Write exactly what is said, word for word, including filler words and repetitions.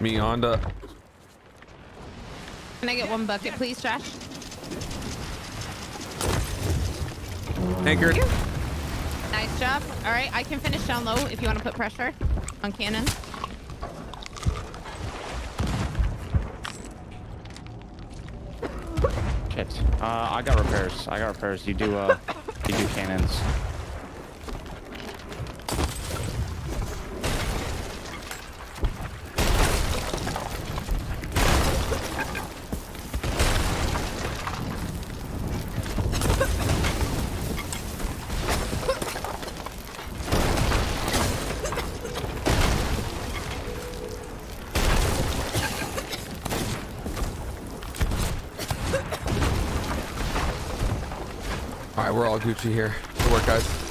Mionda. Can I get one bucket, please, Josh? Anchored. Nice job. All right, I can finish down low if you want to put pressure on cannon. Shit. Uh, I got repairs. I got repairs. You do. Uh, you do cannons. All right, we're all Gucci here. Good work, guys.